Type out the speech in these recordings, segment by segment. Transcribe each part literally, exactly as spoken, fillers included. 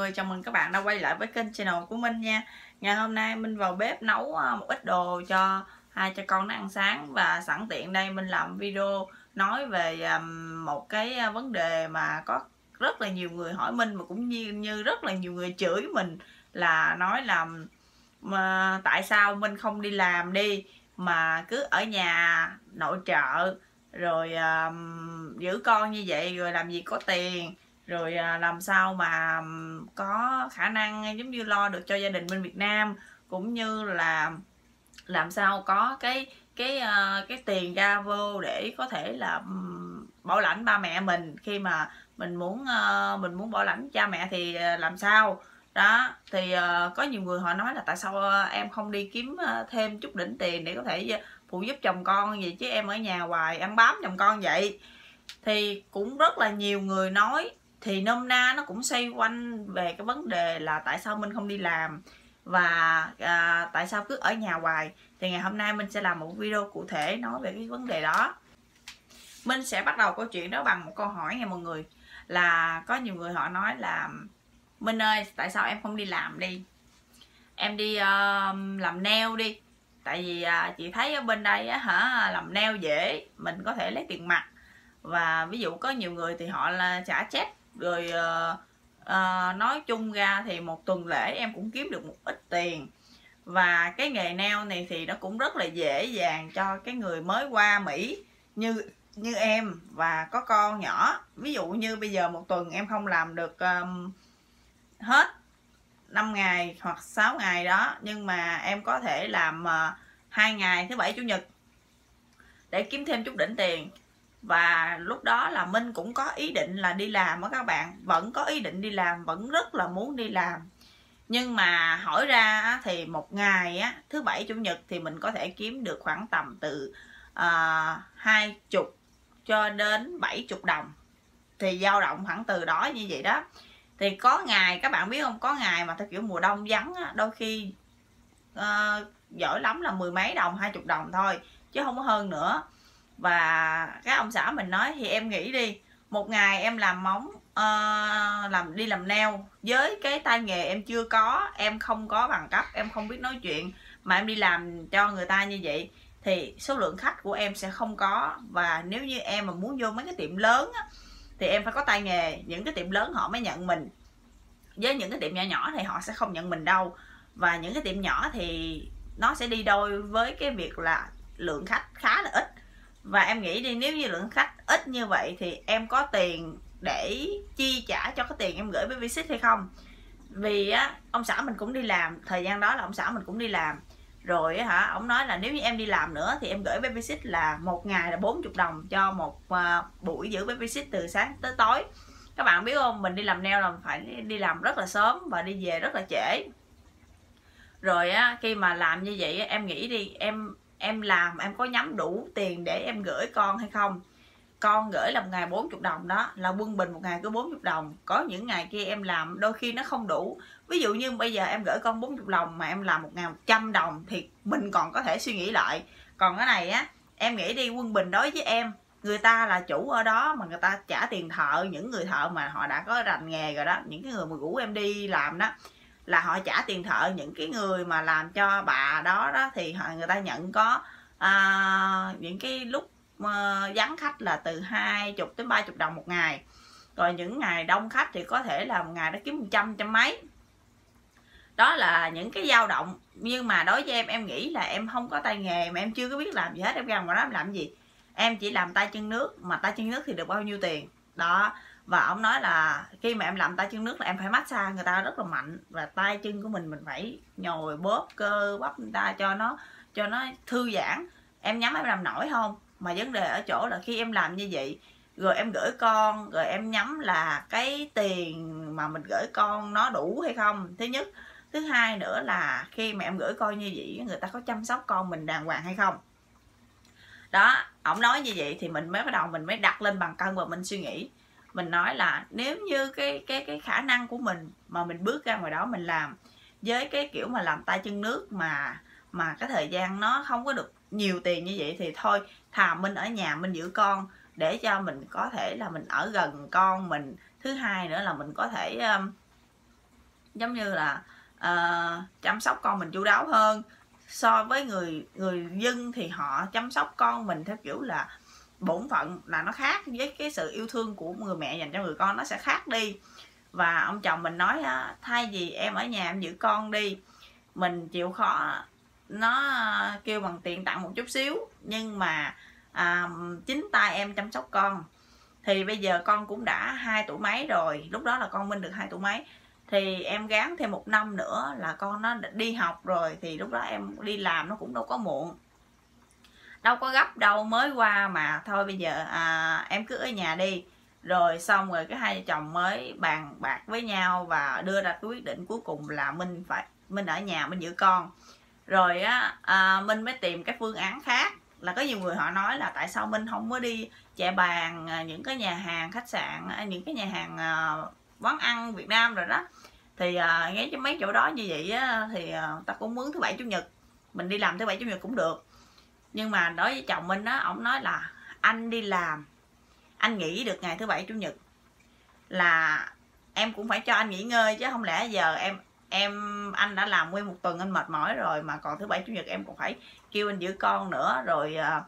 người, chào mừng các bạn đã quay lại với kênh channel của Minh nha. Ngày hôm nay Minh vào bếp nấu một ít đồ cho hai cha con nó ăn sáng, và sẵn tiện đây Minh làm video nói về một cái vấn đề mà có rất là nhiều người hỏi Minh, mà cũng như, như rất là nhiều người chửi mình là nói là mà, tại sao Minh không đi làm đi mà cứ ở nhà nội trợ rồi um, giữ con như vậy, rồi làm gì có tiền, rồi làm sao mà có khả năng giống như lo được cho gia đình bên Việt Nam, cũng như là làm sao có cái cái cái tiền ra vô để có thể là bảo lãnh ba mẹ mình khi mà mình muốn mình muốn bảo lãnh cha mẹ thì làm sao đó. Thì có nhiều người họ nói là tại sao em không đi kiếm thêm chút đỉnh tiền để có thể phụ giúp chồng con vậy, chứ em ở nhà hoài ăn bám chồng con vậy. Thì cũng rất là nhiều người nói, thì nôm na nó cũng xoay quanh về cái vấn đề là tại sao Minh không đi làm và à, tại sao cứ ở nhà hoài. Thì ngày hôm nay Minh sẽ làm một video cụ thể nói về cái vấn đề đó. Minh sẽ bắt đầu câu chuyện đó bằng một câu hỏi nha mọi người. Là có nhiều người họ nói là Minh ơi, tại sao em không đi làm đi, em đi uh, làm nail đi. Tại vì uh, chị thấy ở bên đây á, hả, làm nail dễ, mình có thể lấy tiền mặt. Và ví dụ có nhiều người thì họ là trả check rồi uh, uh, nói chung ra thì một tuần lễ em cũng kiếm được một ít tiền. Và cái nghề nail này thì nó cũng rất là dễ dàng cho cái người mới qua Mỹ như như em và có con nhỏ. Ví dụ như bây giờ một tuần em không làm được um, hết năm ngày hoặc sáu ngày đó, nhưng mà em có thể làm hai uh, ngày thứ bảy chủ nhật để kiếm thêm chút đỉnh tiền. Và lúc đó là Minh cũng có ý định là đi làm đó các bạn, vẫn có ý định đi làm, vẫn rất là muốn đi làm. Nhưng mà hỏi ra thì một ngày á, thứ bảy chủ nhật thì mình có thể kiếm được khoảng tầm từ hai chục uh, cho đến bảy chục đồng, thì dao động khoảng từ đó như vậy đó. Thì có ngày các bạn biết không, có ngày mà theo kiểu mùa đông vắng á, đôi khi uh, giỏi lắm là mười mấy đồng, hai chục đồng thôi chứ không có hơn nữa. Và các ông xã mình nói thì em nghĩ đi, một ngày em làm móng uh, làm đi làm nail với cái tay nghề em chưa có, em không có bằng cấp, em không biết nói chuyện, mà em đi làm cho người ta như vậy thì số lượng khách của em sẽ không có. Và nếu như em mà muốn vô mấy cái tiệm lớn á, thì em phải có tay nghề, những cái tiệm lớn họ mới nhận mình, với những cái tiệm nhỏ nhỏ thì họ sẽ không nhận mình đâu. Và những cái tiệm nhỏ thì nó sẽ đi đôi với cái việc là lượng khách khá là ít. Và em nghĩ đi, nếu như lượng khách ít như vậy thì em có tiền để chi trả cho cái tiền em gửi với visit hay không? Vì á, ông xã mình cũng đi làm, thời gian đó là ông xã mình cũng đi làm. Rồi á, hả, ông nói là nếu như em đi làm nữa thì em gửi với visit là một ngày là bốn mươi đồng cho một uh, buổi giữ với visit từ sáng tới tối. Các bạn biết không, mình đi làm nail là phải đi làm rất là sớm và đi về rất là trễ. Rồi á, khi mà làm như vậy em nghĩ đi, em... em làm em có nhắm đủ tiền để em gửi con hay không? Con gửi là một ngày bốn mươi đồng đó, là quân bình một ngày cứ bốn mươi đồng. Có những ngày kia em làm đôi khi nó không đủ. Ví dụ như bây giờ em gửi con bốn mươi đồng mà em làm một ngày một trăm đồng thì mình còn có thể suy nghĩ lại. Còn cái này á, em nghĩ đi, quân bình đối với em, người ta là chủ ở đó mà người ta trả tiền thợ, những người thợ mà họ đã có rành nghề rồi đó, những cái người mà rủ em đi làm đó, là họ trả tiền thợ. Những cái người mà làm cho bà đó đó thì họ, người ta nhận có à, những cái lúc à, vắng khách là từ hai mươi đến ba mươi đồng một ngày. Rồi những ngày đông khách thì có thể là một ngày nó kiếm một trăm, trăm mấy. Đó là những cái dao động. Nhưng mà đối với em, em nghĩ là em không có tay nghề mà em chưa có biết làm gì hết, em gần vào đó em làm gì. Em chỉ làm tay chân nước, mà tay chân nước thì được bao nhiêu tiền đó. Và ông nói là khi mà em làm tay chân nước là em phải massage người ta rất là mạnh, và tay chân của mình mình phải nhồi bóp cơ bắp người ta cho nó cho nó thư giãn. Em nhắm em làm nổi không? Mà vấn đề ở chỗ là khi em làm như vậy rồi em gửi con, rồi em nhắm là cái tiền mà mình gửi con nó đủ hay không, thứ nhất. Thứ hai nữa là khi mà em gửi con như vậy, người ta có chăm sóc con mình đàng hoàng hay không? Đó, ông nói như vậy thì mình mới bắt đầu mình mới đặt lên bàn cân và mình suy nghĩ. Mình nói là nếu như cái cái cái khả năng của mình mà mình bước ra ngoài đó mình làm với cái kiểu mà làm tay chân nước mà mà cái thời gian nó không có được nhiều tiền như vậy thì thôi, thà Minh ở nhà Minh giữ con để cho mình có thể là mình ở gần con mình. Thứ hai nữa là mình có thể um, giống như là uh, chăm sóc con mình chu đáo hơn. So với người người dân thì họ chăm sóc con mình theo kiểu là bổn phận, là nó khác với cái sự yêu thương của người mẹ dành cho người con, nó sẽ khác đi. Và ông chồng mình nói thay vì em ở nhà em giữ con đi, mình chịu khó, nó kêu bằng tiền tặng một chút xíu, nhưng mà à, chính tay em chăm sóc con. Thì bây giờ con cũng đã hai tuổi mấy rồi, lúc đó là con Minh được hai tuổi mấy, thì em gán thêm một năm nữa là con nó đi học rồi, thì lúc đó em đi làm nó cũng đâu có muộn, đâu có gấp đâu, mới qua mà thôi bây giờ à, em cứ ở nhà đi. Rồi xong rồi cái hai vợ chồng mới bàn bạc với nhau và đưa ra quyết định cuối cùng là Minh phải Minh ở nhà Minh giữ con. Rồi á à, Minh mới tìm cái phương án khác, là có nhiều người họ nói là tại sao Minh không có đi chạy bàn những cái nhà hàng khách sạn, những cái nhà hàng à, quán ăn Việt Nam rồi đó. Thì à, nghe chứ mấy chỗ đó như vậy á, thì à, ta cũng muốn thứ bảy chủ nhật, mình đi làm thứ bảy chủ nhật cũng được. Nhưng mà đối với chồng Minh á, ổng nói là anh đi làm, anh nghỉ được ngày thứ bảy chủ nhật là em cũng phải cho anh nghỉ ngơi, chứ không lẽ giờ em em anh đã làm nguyên một tuần anh mệt mỏi rồi, mà còn thứ bảy chủ nhật em còn phải kêu anh giữ con nữa. Rồi à,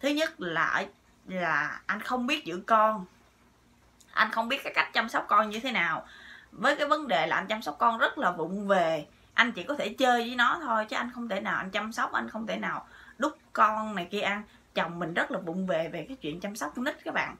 thứ nhất là là anh không biết giữ con, anh không biết cái cách chăm sóc con như thế nào, với cái vấn đề là anh chăm sóc con rất là vụng về, anh chỉ có thể chơi với nó thôi chứ anh không thể nào anh chăm sóc, anh không thể nào đút con này kia ăn. Chồng mình rất là vụng về về cái chuyện chăm sóc nít các bạn.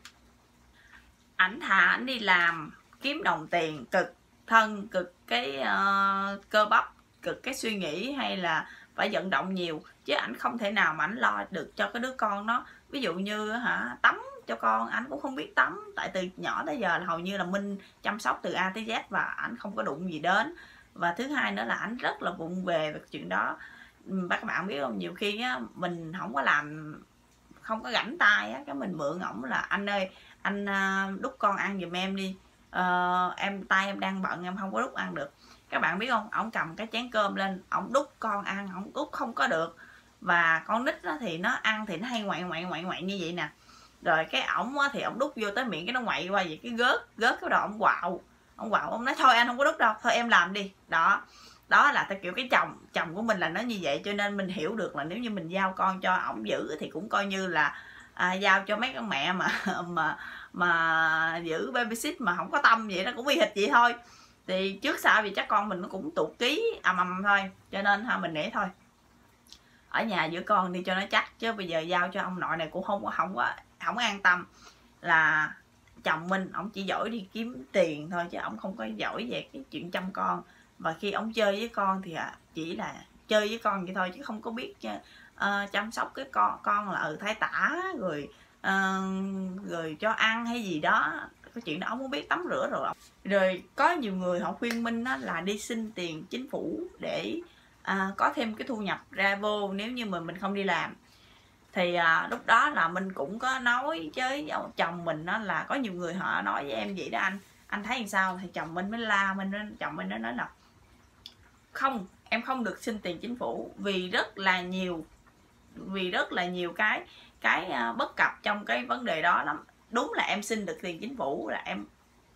Ảnh thà ảnh đi làm kiếm đồng tiền, cực thân, cực cái uh, cơ bắp, cực cái suy nghĩ hay là phải vận động nhiều, chứ ảnh không thể nào mà ảnh lo được cho cái đứa con nó. Ví dụ như hả tắm cho con, ảnh cũng không biết tắm, tại từ nhỏ tới giờ là hầu như là Minh chăm sóc từ A tới Z và ảnh không có đụng gì đến. Và thứ hai nữa là ảnh rất là vụng về về cái chuyện đó. Các bạn biết không, nhiều khi á, mình không có làm, không có rảnh tay á, cái mình mượn ổng là anh ơi anh đút con ăn giùm em đi, ờ, em tay em đang bận em không có đút ăn được. Các bạn biết không, ổng cầm cái chén cơm lên ổng đút con ăn, ổng đút không có được. Và con nít đó thì nó ăn thì nó hay ngoại ngoại ngoại ngoại như vậy nè. Rồi cái ổng thì ổng đút vô tới miệng cái nó ngoại qua vậy, cái gớt gớt cái đầu ổng quạo, ổng quạo ổng nói thôi anh không có đút đâu, thôi em làm đi đó. Đó là theo kiểu cái chồng chồng của mình là nó như vậy, cho nên mình hiểu được là nếu như mình giao con cho ổng giữ thì cũng coi như là à, giao cho mấy con mẹ mà mà mà giữ babysit mà không có tâm vậy, nó cũng y hệt vậy thôi. Thì trước sau thì chắc con mình nó cũng tụt ký ầm ầm thôi, cho nên ha mình để thôi ở nhà giữ con đi cho nó chắc, chứ bây giờ giao cho ông nội này cũng không không có không có an tâm. Là chồng mình ổng chỉ giỏi đi kiếm tiền thôi, chứ ổng không có giỏi về cái chuyện chăm con. Và khi ông chơi với con thì chỉ là chơi với con vậy thôi, chứ không có biết uh, chăm sóc cái con con là ừ, thái tả rồi uh, rồi cho ăn hay gì đó. Cái chuyện đó ông không biết tắm rửa rồi. Rồi có nhiều người họ khuyên Minh đó là đi xin tiền chính phủ để uh, có thêm cái thu nhập ra vô nếu như mình mình không đi làm. Thì uh, lúc đó là Minh cũng có nói với chồng mình đó là có nhiều người họ nói với em vậy đó anh, anh thấy làm sao? Thì chồng Minh mới la Minh, chồng Minh nó nói là không, em không được xin tiền chính phủ vì rất là nhiều vì rất là nhiều cái cái bất cập trong cái vấn đề đó lắm. Đúng là em xin được tiền chính phủ là em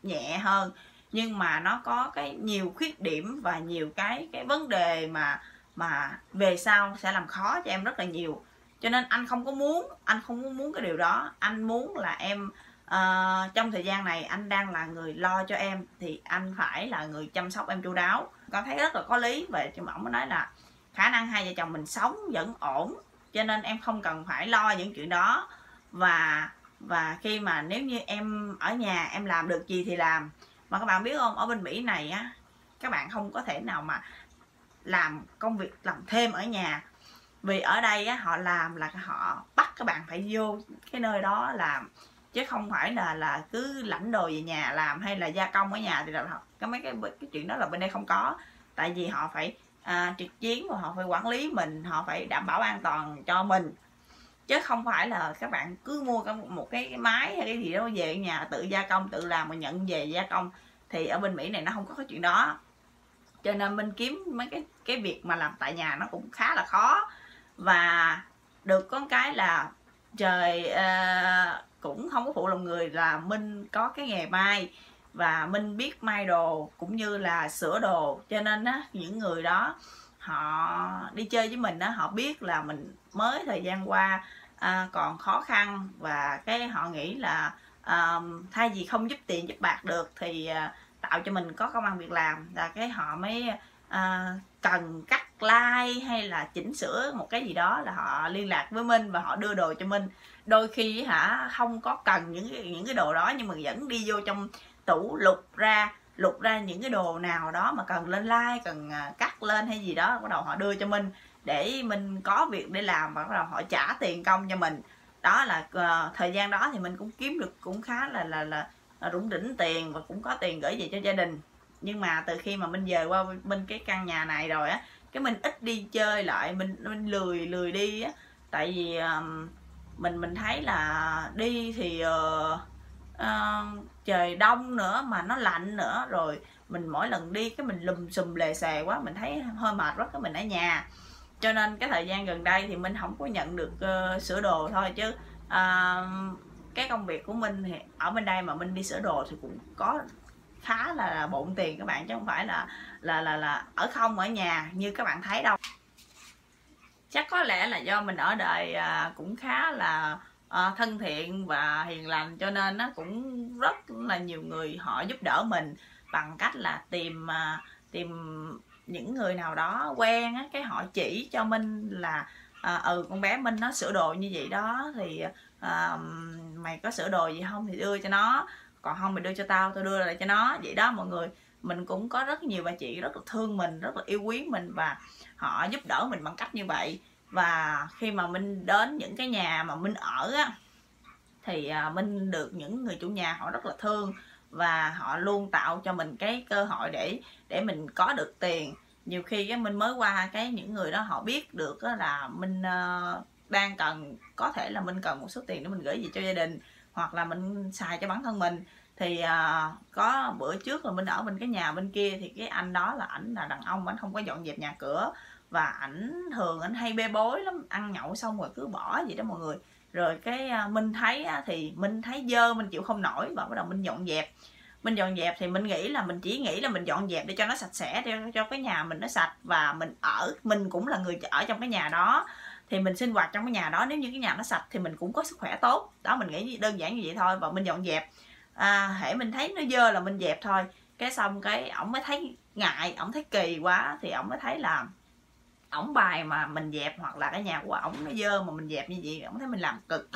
nhẹ hơn, nhưng mà nó có cái nhiều khuyết điểm và nhiều cái cái vấn đề mà mà về sau sẽ làm khó cho em rất là nhiều. Cho nên anh không có muốn, anh không muốn cái điều đó. Anh muốn là em Uh, trong thời gian này anh đang là người lo cho em thì anh phải là người chăm sóc em chu đáo. Con thấy rất là có lý. Vậy thì ổng mới nói là khả năng hai vợ chồng mình sống vẫn ổn, cho nên em không cần phải lo những chuyện đó. Và và khi mà nếu như em ở nhà em làm được gì thì làm. Mà các bạn biết không, ở bên Mỹ này á, các bạn không có thể nào mà làm công việc làm thêm ở nhà, vì ở đây á, họ làm là họ bắt các bạn phải vô cái nơi đó làm, chứ không phải là là cứ lãnh đồ về nhà làm hay là gia công ở nhà. Thì là cái mấy cái cái chuyện đó là bên đây không có, tại vì họ phải à, trực chiến và họ phải quản lý mình, họ phải đảm bảo an toàn cho mình, chứ không phải là các bạn cứ mua một cái máy hay cái gì đó về nhà tự gia công tự làm mà nhận về gia công. Thì ở bên Mỹ này nó không có cái chuyện đó, cho nên mình kiếm mấy cái cái việc mà làm tại nhà nó cũng khá là khó. Và được có cái là trời uh, cũng không có phụ lòng người là Minh có cái nghề may, và Minh biết may đồ cũng như là sửa đồ, cho nên á, những người đó họ đi chơi với mình á, họ biết là mình mới thời gian qua à, còn khó khăn, và cái họ nghĩ là à, thay vì không giúp tiền giúp bạc được thì à, tạo cho mình có công ăn việc làm, là cái họ mới à, cần cắt like hay là chỉnh sửa một cái gì đó là họ liên lạc với Minh và họ đưa đồ cho Minh. Đôi khi hả không có cần những cái, những cái đồ đó, nhưng mà vẫn đi vô trong tủ lục ra lục ra những cái đồ nào đó mà cần lên like, cần cắt lên hay gì đó, bắt đầu họ đưa cho Minh để Minh có việc để làm, và bắt đầu họ trả tiền công cho mình. Đó là uh, thời gian đó thì mình cũng kiếm được cũng khá là là là rủng rỉnh tiền, và cũng có tiền gửi về cho gia đình. Nhưng mà từ khi mà Minh về qua bên cái căn nhà này rồi á, cái mình ít đi chơi lại, mình, mình lười lười đi á, tại vì uh, mình mình thấy là đi thì uh, uh, trời đông nữa mà nó lạnh nữa, rồi mình mỗi lần đi cái mình lùm xùm lề xề quá, mình thấy hơi mệt quá, cái mình ở nhà. Cho nên cái thời gian gần đây thì mình không có nhận được uh, sửa đồ thôi, chứ uh, cái công việc của mình thì ở bên đây mà mình đi sửa đồ thì cũng có khá là bộn tiền các bạn, chứ không phải là là là là ở không ở nhà như các bạn thấy đâu. Chắc có lẽ là do mình ở đời cũng khá là thân thiện và hiền lành, cho nên nó cũng rất là nhiều người họ giúp đỡ mình bằng cách là tìm tìm những người nào đó quen á, cái họ chỉ cho Minh là à, ừ con bé Minh nó sửa đồ như vậy đó, thì à, mày có sửa đồ gì không thì đưa cho nó, còn không mày đưa cho tao, tao đưa lại cho nó. Vậy đó mọi người, mình cũng có rất nhiều bà chị rất là thương mình, rất là yêu quý mình, và họ giúp đỡ mình bằng cách như vậy. Và khi mà Minh đến những cái nhà mà Minh ở á, thì Minh được những người chủ nhà họ rất là thương, và họ luôn tạo cho mình cái cơ hội để để mình có được tiền. Nhiều khi cái Minh mới qua cái những người đó họ biết được là Minh đang cần, có thể là Minh cần một số tiền để mình gửi về cho gia đình, hoặc là mình xài cho bản thân mình. Thì uh, có bữa trước là mình ở bên cái nhà bên kia, thì cái anh đó là ảnh là đàn ông, ảnh không có dọn dẹp nhà cửa, và ảnh thường ảnh hay bê bối lắm, ăn nhậu xong rồi cứ bỏ vậy đó mọi người. Rồi cái uh, mình thấy á, thì mình thấy dơ mình chịu không nổi, và bắt đầu mình dọn dẹp. Mình dọn dẹp thì mình nghĩ là mình chỉ nghĩ là mình dọn dẹp để cho nó sạch sẽ, để cho cái nhà mình nó sạch, và mình ở mình cũng là người ở trong cái nhà đó, thì mình sinh hoạt trong cái nhà đó. Nếu như cái nhà nó sạch thì mình cũng có sức khỏe tốt đó, mình nghĩ đơn giản như vậy thôi. Và mình dọn dẹp, à, hễ mình thấy nó dơ là mình dẹp thôi. Cái xong cái ổng mới thấy ngại, ổng thấy kỳ quá, thì ổng mới thấy là ổng bài mà mình dẹp, hoặc là cái nhà của ổng nó dơ mà mình dẹp như vậy, ổng thấy mình làm cực.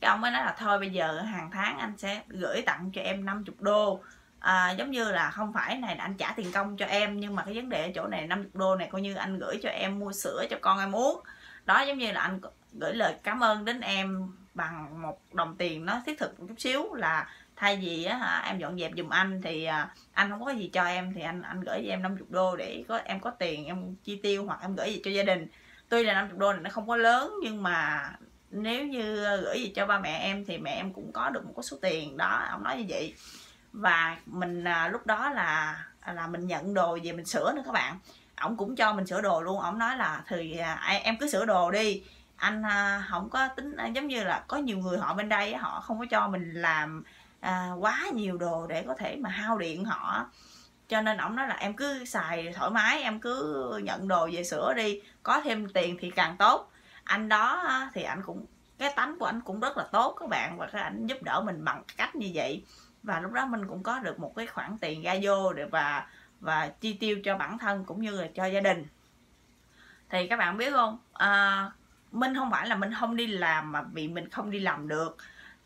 Cái ổng mới nói là thôi bây giờ hàng tháng anh sẽ gửi tặng cho em năm mươi đô, à, giống như là không phải này là anh trả tiền công cho em, nhưng mà cái vấn đề ở chỗ này năm mươi đô này coi như anh gửi cho em mua sữa cho con em uống đó, giống như là anh gửi lời cảm ơn đến em bằng một đồng tiền nó thiết thực một chút xíu, là thay vì á, em dọn dẹp dùm anh thì anh không có gì cho em, thì anh anh gửi cho em năm mươi đô để có em có tiền em chi tiêu, hoặc em gửi gì cho gia đình. Tuy là năm mươi đô này nó không có lớn, nhưng mà nếu như gửi gì cho ba mẹ em thì mẹ em cũng có được một số tiền đó, ông nói như vậy. Và mình lúc đó là là mình nhận đồ về mình sửa nữa các bạn. Ổng cũng cho mình sửa đồ luôn, ổng nói là thì em cứ sửa đồ đi, anh không có tính, giống như là có nhiều người họ bên đây họ không có cho mình làm à, quá nhiều đồ để có thể mà hao điện họ, cho nên ổng nói là em cứ xài thoải mái, em cứ nhận đồ về sửa đi, có thêm tiền thì càng tốt. Anh đó thì anh cũng, cái tánh của anh cũng rất là tốt các bạn, và cái anh giúp đỡ mình bằng cách như vậy. Và lúc đó mình cũng có được một cái khoản tiền ra vô để và và chi tiêu cho bản thân cũng như là cho gia đình. Thì các bạn biết không, à, Minh không phải là mình không đi làm, mà vì mình không đi làm được.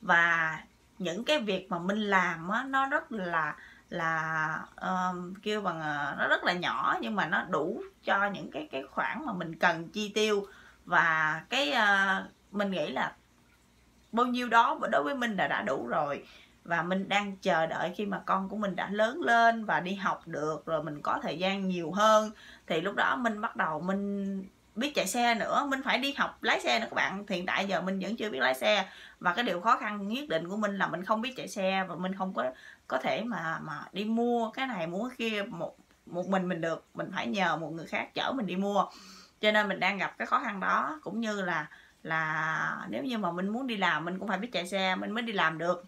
Và những cái việc mà Minh làm á, nó rất là là uh, kêu bằng uh, nó rất là nhỏ, nhưng mà nó đủ cho những cái cái khoản mà mình cần chi tiêu. Và cái uh, mình nghĩ là bao nhiêu đó đối với Minh là đã đủ rồi. Và mình đang chờ đợi khi mà con của mình đã lớn lên và đi học được rồi, mình có thời gian nhiều hơn, thì lúc đó mình bắt đầu mình biết chạy xe nữa. Mình phải đi học lái xe nữa các bạn. Hiện tại giờ mình vẫn chưa biết lái xe, và cái điều khó khăn nhất định của mình là mình không biết chạy xe, và mình không có có thể mà mà đi mua cái này mua cái kia một một mình mình được, mình phải nhờ một người khác chở mình đi mua. Cho nên mình đang gặp cái khó khăn đó, cũng như là là nếu như mà mình muốn đi làm mình cũng phải biết chạy xe mình mới đi làm được.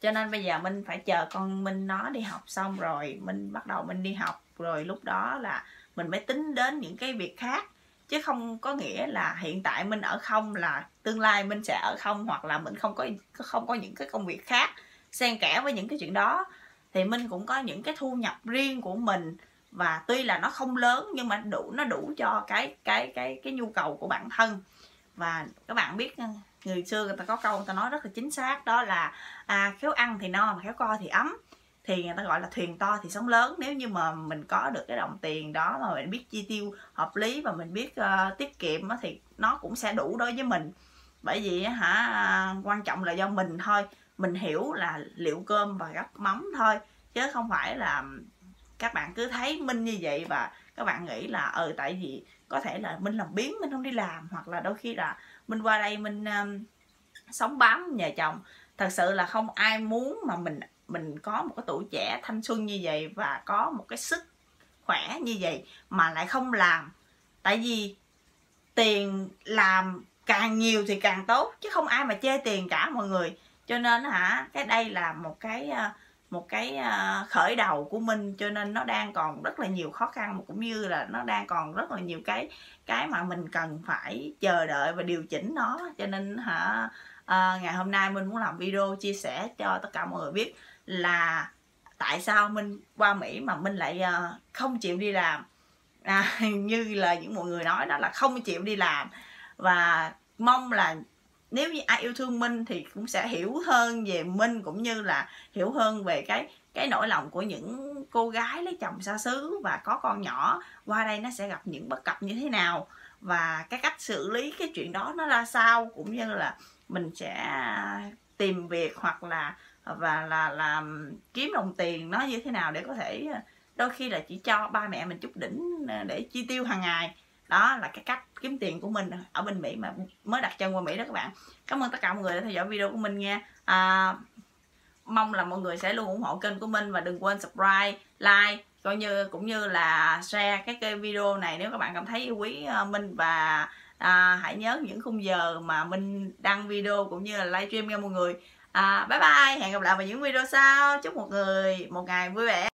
Cho nên bây giờ Minh phải chờ con Minh nó đi học xong rồi Minh bắt đầu Minh đi học, rồi lúc đó là mình mới tính đến những cái việc khác. Chứ không có nghĩa là hiện tại Minh ở không là tương lai Minh sẽ ở không, hoặc là mình không có không có những cái công việc khác xen kẽ với những cái chuyện đó. Thì Minh cũng có những cái thu nhập riêng của mình, và tuy là nó không lớn nhưng mà đủ nó đủ cho cái cái cái cái nhu cầu của bản thân. Và các bạn biết, người xưa người ta có câu người ta nói rất là chính xác, đó là à, khéo ăn thì no mà khéo co thì ấm. Thì người ta gọi là thuyền to thì sóng lớn. Nếu như mà mình có được cái đồng tiền đó mà mình biết chi tiêu hợp lý và mình biết uh, tiết kiệm thì nó cũng sẽ đủ đối với mình. Bởi vì hả, quan trọng là do mình thôi, mình hiểu là liệu cơm và gắp mắm thôi, chứ không phải là các bạn cứ thấy Minh như vậy và các bạn nghĩ là ừ, tại vì có thể là Minh làm biếng, Minh không đi làm, hoặc là đôi khi là Minh qua đây Minh um, sống bám nhà chồng. Thật sự là không ai muốn mà mình mình có một cái tuổi trẻ thanh xuân như vậy và có một cái sức khỏe như vậy mà lại không làm. Tại vì tiền làm càng nhiều thì càng tốt, chứ không ai mà chê tiền cả mọi người. Cho nên hả, cái đây là một cái một cái khởi đầu của mình, cho nên nó đang còn rất là nhiều khó khăn, cũng như là nó đang còn rất là nhiều cái cái mà mình cần phải chờ đợi và điều chỉnh nó. Cho nên hả, à, ngày hôm nay mình muốn làm video chia sẻ cho tất cả mọi người biết là tại sao mình qua Mỹ mà mình lại uh, không chịu đi làm, à, như là những mọi người nói đó là không chịu đi làm. Và mong là nếu như ai yêu thương Minh thì cũng sẽ hiểu hơn về Minh, cũng như là hiểu hơn về cái cái nỗi lòng của những cô gái lấy chồng xa xứ và có con nhỏ qua đây nó sẽ gặp những bất cập như thế nào, và cái cách xử lý cái chuyện đó nó ra sao, cũng như là mình sẽ tìm việc hoặc là và là làm kiếm đồng tiền nó như thế nào để có thể đôi khi là chỉ cho ba mẹ mình chút đỉnh để chi tiêu hàng ngày. Đó là cái cách kiếm tiền của mình ở bên Mỹ mà mới đặt chân qua Mỹ đó các bạn. Cảm ơn tất cả mọi người đã theo dõi video của mình nha. À, mong là mọi người sẽ luôn ủng hộ kênh của mình, và đừng quên subscribe, like, coi như cũng như là share cái, cái video này nếu các bạn cảm thấy yêu quý Minh. Và à, hãy nhớ những khung giờ mà mình đăng video cũng như là livestream nha mọi người. À, bye bye, hẹn gặp lại vào những video sau. Chúc mọi người một ngày vui vẻ.